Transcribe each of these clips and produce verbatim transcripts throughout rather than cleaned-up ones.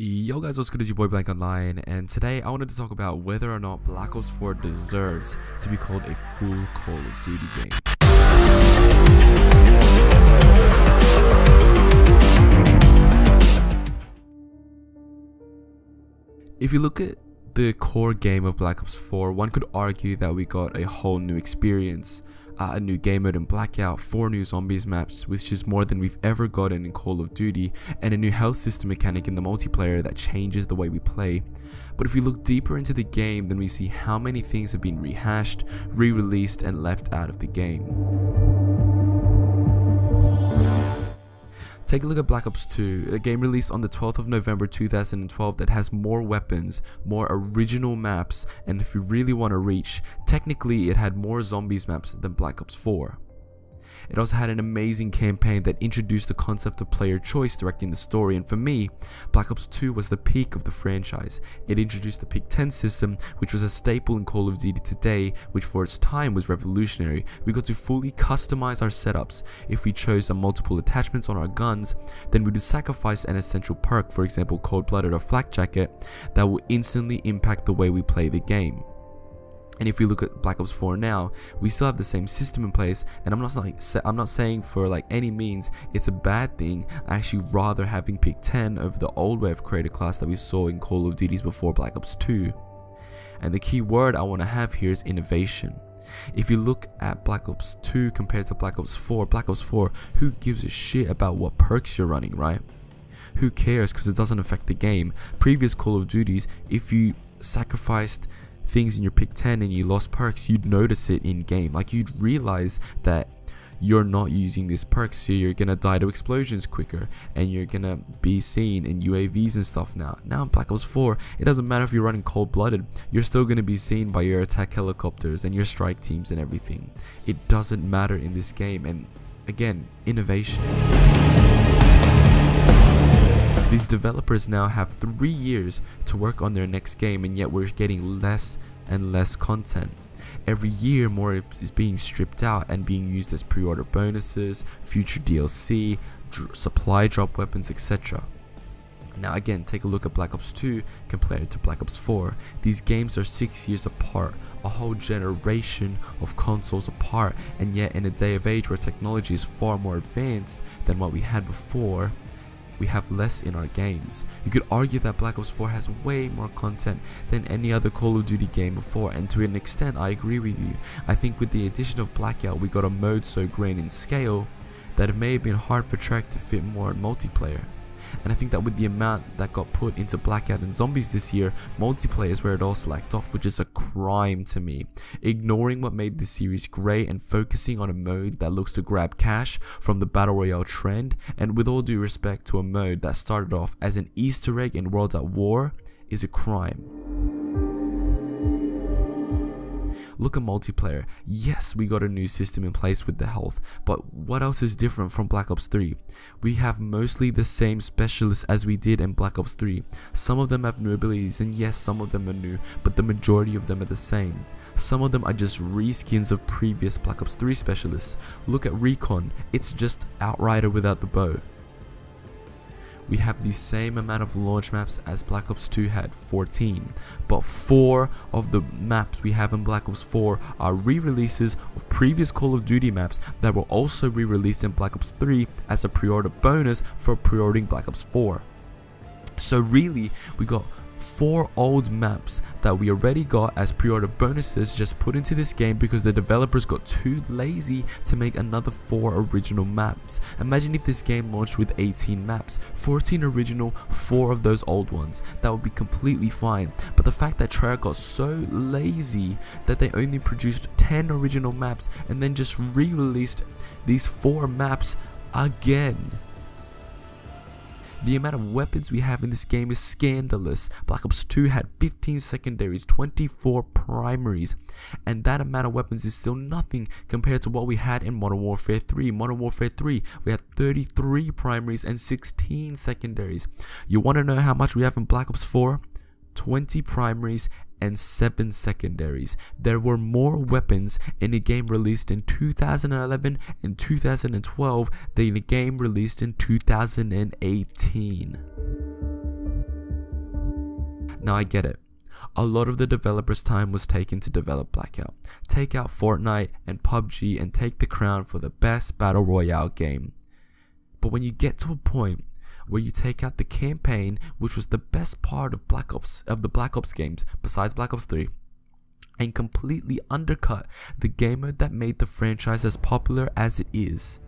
Yo guys, what's good? It's your boy BlancOnline, and today I wanted to talk about whether or not Black Ops four deserves to be called a full Call of Duty game. If you look at the core game of Black Ops four, one could argue that we got a whole new experience, uh, a new game mode in Blackout, four new zombies maps, which is more than we've ever gotten in Call of Duty, and a new health system mechanic in the multiplayer that changes the way we play. But if we look deeper into the game, then we see how many things have been rehashed, re-released, and left out of the game. Take a look at Black Ops two, a game released on the twelfth of November two thousand twelve that has more weapons, more original maps, and if you really want to reach, technically it had more zombies maps than Black Ops four. It also had an amazing campaign that introduced the concept of player choice directing the story, and for me, Black Ops two was the peak of the franchise. It introduced the Peak ten system, which was a staple in Call of Duty today, which for its time was revolutionary. We got to fully customize our setups. If we chose multiple attachments on our guns, then we would sacrifice an essential perk, for example Cold-Blooded or Flak Jacket, that will instantly impact the way we play the game. And if we look at Black Ops four now, we still have the same system in place, and I'm not like I'm not saying for like any means it's a bad thing. I actually rather having Peak ten over the old wave creator class that we saw in Call of Duties before Black Ops two. And the key word I want to have here is innovation. If you look at Black Ops two compared to Black Ops four, Black Ops four, who gives a shit about what perks you're running, right? Who cares, because it doesn't affect the game. Previous Call of Duties, if you sacrificed things in your Peak ten and you lost perks, you'd notice it in game. Like, you'd realize that you're not using this perk, so you're gonna die to explosions quicker, and you're gonna be seen in U A Vs and stuff. Now now in Black Ops four, it doesn't matter if you're running Cold-Blooded, you're still gonna be seen by your attack helicopters and your strike teams and everything. It doesn't matter in this game. And again, innovation. These developers now have three years to work on their next game, and yet we're getting less and less content. Every year more is being stripped out and being used as pre-order bonuses, future D L C, dr- supply drop weapons, et cetera. Now again, take a look at Black Ops two compared to Black Ops four. These games are six years apart, a whole generation of consoles apart, and yet in a day of age where technology is far more advanced than what we had before, we have less in our games. You could argue that Black Ops four has way more content than any other Call of Duty game before, and to an extent I agree with you. I think with the addition of Blackout, we got a mode so grand in scale that it may have been hard for Treyarch to fit more in multiplayer. And I think that with the amount that got put into Blackout and Zombies this year, multiplayer is where it all slacked off, which is a crime to me. Ignoring what made this series great and focusing on a mode that looks to grab cash from the Battle Royale trend, and with all due respect to a mode that started off as an Easter egg in Worlds at War, is a crime. Look at multiplayer. Yes, we got a new system in place with the health, but what else is different from Black Ops three? We have mostly the same specialists as we did in Black Ops three. Some of them have new abilities, and yes, some of them are new, but the majority of them are the same. Some of them are just reskins of previous Black Ops three specialists. Look at Recon, it's just Outrider without the bow. We have the same amount of launch maps as Black Ops two had, fourteen, but four of the maps we have in Black Ops four are re-releases of previous Call of Duty maps that were also re-released in Black Ops three as a pre-order bonus for pre-ordering Black Ops four. So really, we got four old maps that we already got as pre-order bonuses just put into this game because the developers got too lazy to make another four original maps. Imagine if this game launched with eighteen maps, fourteen original, four of those old ones. That would be completely fine, but the fact that Treyarch got so lazy that they only produced ten original maps and then just re-released these four maps again. The amount of weapons we have in this game is scandalous. Black Ops two had fifteen secondaries, twenty-four primaries, and that amount of weapons is still nothing compared to what we had in Modern Warfare three. Modern Warfare three, we had thirty-three primaries and sixteen secondaries. You want to know how much we have in Black Ops four? twenty primaries and seven secondaries. There were more weapons in a game released in two thousand eleven and two thousand twelve than a game released in two thousand eighteen. Now I get it. A lot of the developers' time was taken to develop Blackout, take out Fortnite and P U B G and take the crown for the best battle royale game. But when you get to a point where you take out the campaign, which was the best part of Black Ops of the Black Ops games besides Black Ops three, and completely undercut the game mode that made the franchise as popular as it is,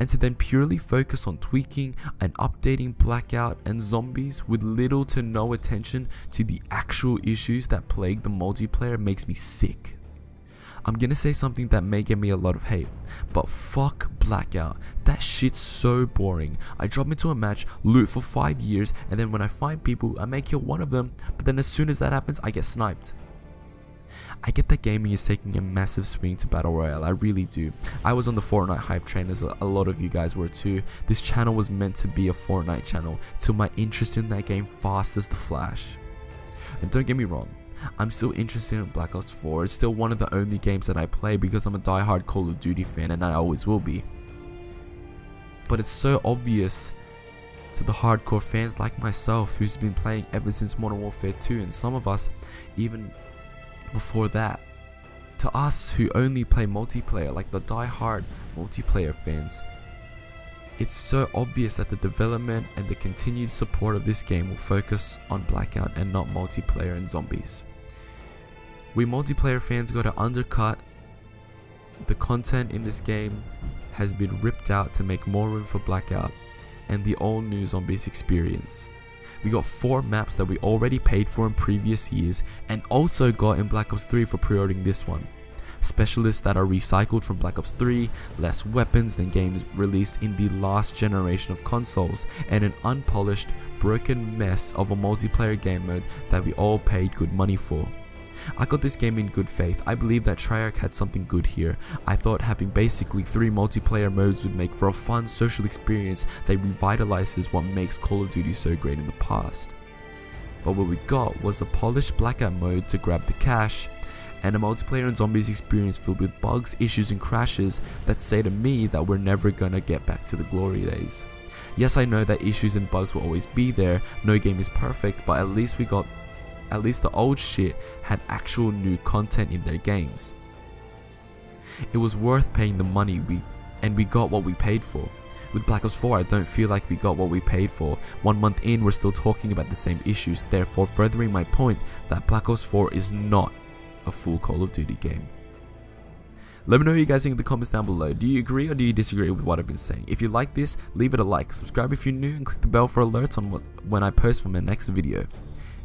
and to then purely focus on tweaking and updating Blackout and zombies with little to no attention to the actual issues that plague the multiplayer, makes me sick. I'm gonna say something that may get me a lot of hate, but fuck Blackout. That shit's so boring. I drop into a match, loot for five years, and then when I find people, I may kill one of them, but then as soon as that happens, I get sniped. I get that gaming is taking a massive swing to battle royale, I really do. I was on the Fortnite hype train, as a lot of you guys were too. This channel was meant to be a Fortnite channel, till my interest in that game fast as the flash. And don't get me wrong, I'm still interested in Black Ops four, it's still one of the only games that I play because I'm a diehard Call of Duty fan and I always will be. But it's so obvious to the hardcore fans like myself who's been playing ever since Modern Warfare two, and some of us even before that, to us who only play multiplayer, like the die-hard multiplayer fans, it's so obvious that the development and the continued support of this game will focus on Blackout and not multiplayer and zombies. We multiplayer fans got to undercut the content in this game has been ripped out to make more room for Blackout and the all-new zombies experience. We got four maps that we already paid for in previous years and also got in Black Ops three for pre-ordering this one. Specialists that are recycled from Black Ops three, less weapons than games released in the last generation of consoles, and an unpolished, broken mess of a multiplayer game mode that we all paid good money for. I got this game in good faith. I believe that Treyarch had something good here. I thought having basically three multiplayer modes would make for a fun social experience that revitalizes what makes Call of Duty so great in the past. But what we got was a polished Blackout mode to grab the cash, and a multiplayer and zombies experience filled with bugs, issues and crashes that say to me that we're never gonna get back to the glory days. Yes, I know that issues and bugs will always be there, no game is perfect, but at least we got At least the old shit had actual new content in their games. It was worth paying the money, we and we got what we paid for. With Black Ops four, I don't feel like we got what we paid for. One month in, we're still talking about the same issues, therefore furthering my point that Black Ops four is not a full Call of Duty game. Let me know what you guys think in the comments down below. Do you agree or do you disagree with what I've been saying? If you like this, leave it a like, subscribe if you're new, and click the bell for alerts on what, when I post for my next video.